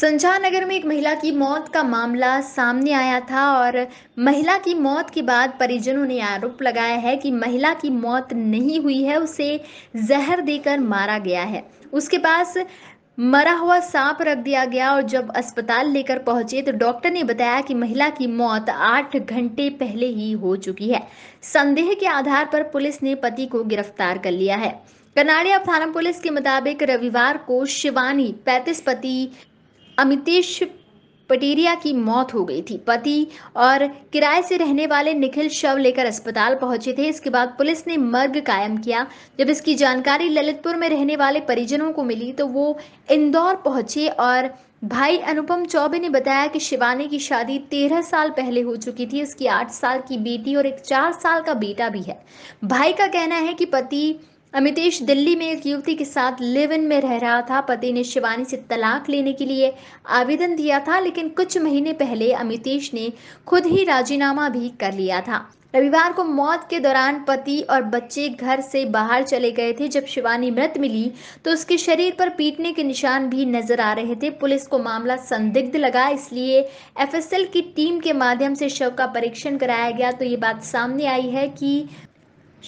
संजय नगर में एक महिला की मौत का मामला सामने आया था और महिला की मौत के बाद परिजनों ने आरोप लगाया है कि महिला की मौत नहीं हुई है, उसे जहर देकर मारा गया है। उसके पास मरा हुआ सांप रख दिया गया और जब अस्पताल लेकर पहुंचे तो डॉक्टर ने बताया कि महिला की मौत 8 घंटे पहले ही हो चुकी है। संदेह के आधार पर पुलिस ने पति को गिरफ्तार कर लिया है। कनाड़िया थाना पुलिस के मुताबिक रविवार को शिवानी 35 पति अमितेश पटिया की मौत हो गई थी। पति और किराए से रहने वाले निखिल शव लेकर अस्पताल पहुंचे थे। इसके बाद पुलिस ने मर्ग कायम किया। जब इसकी जानकारी ललितपुर में रहने वाले परिजनों को मिली तो वो इंदौर पहुंचे और भाई अनुपम चौबे ने बताया कि शिवानी की शादी 13 साल पहले हो चुकी थी। उसकी 8 साल की बेटी और एक 4 साल का बेटा भी है। भाई का कहना है कि पति अमितेश दिल्ली में एक युवती के साथ लिव इन में रह रहा था। पति ने शिवानी से तलाक लेने के लिए आवेदन दिया था, लेकिन कुछ महीने पहले अमितेश ने खुद ही राजीनामा भी कर लिया था। रविवार को मौत के दौरान पति और बच्चे घर से बाहर चले गए थे। जब शिवानी मृत मिली तो उसके शरीर पर पीटने के निशान भी नजर आ रहे थे। पुलिस को मामला संदिग्ध लगा, इसलिए FSL की टीम के माध्यम से शव का परीक्षण कराया गया तो ये बात सामने आई है कि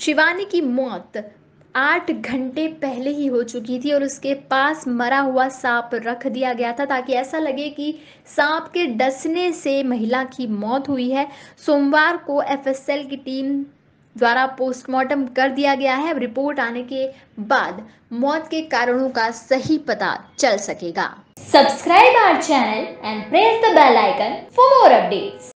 शिवानी की मौत 8 घंटे पहले ही हो चुकी थी और उसके पास मरा हुआ सांप रख दिया गया था ताकि ऐसा लगे कि सांप के डसने से महिला की मौत हुई है। सोमवार को FSL की टीम द्वारा पोस्टमार्टम कर दिया गया है। रिपोर्ट आने के बाद मौत के कारणों का सही पता चल सकेगा। Subscribe our channel and press the bell icon for more updates.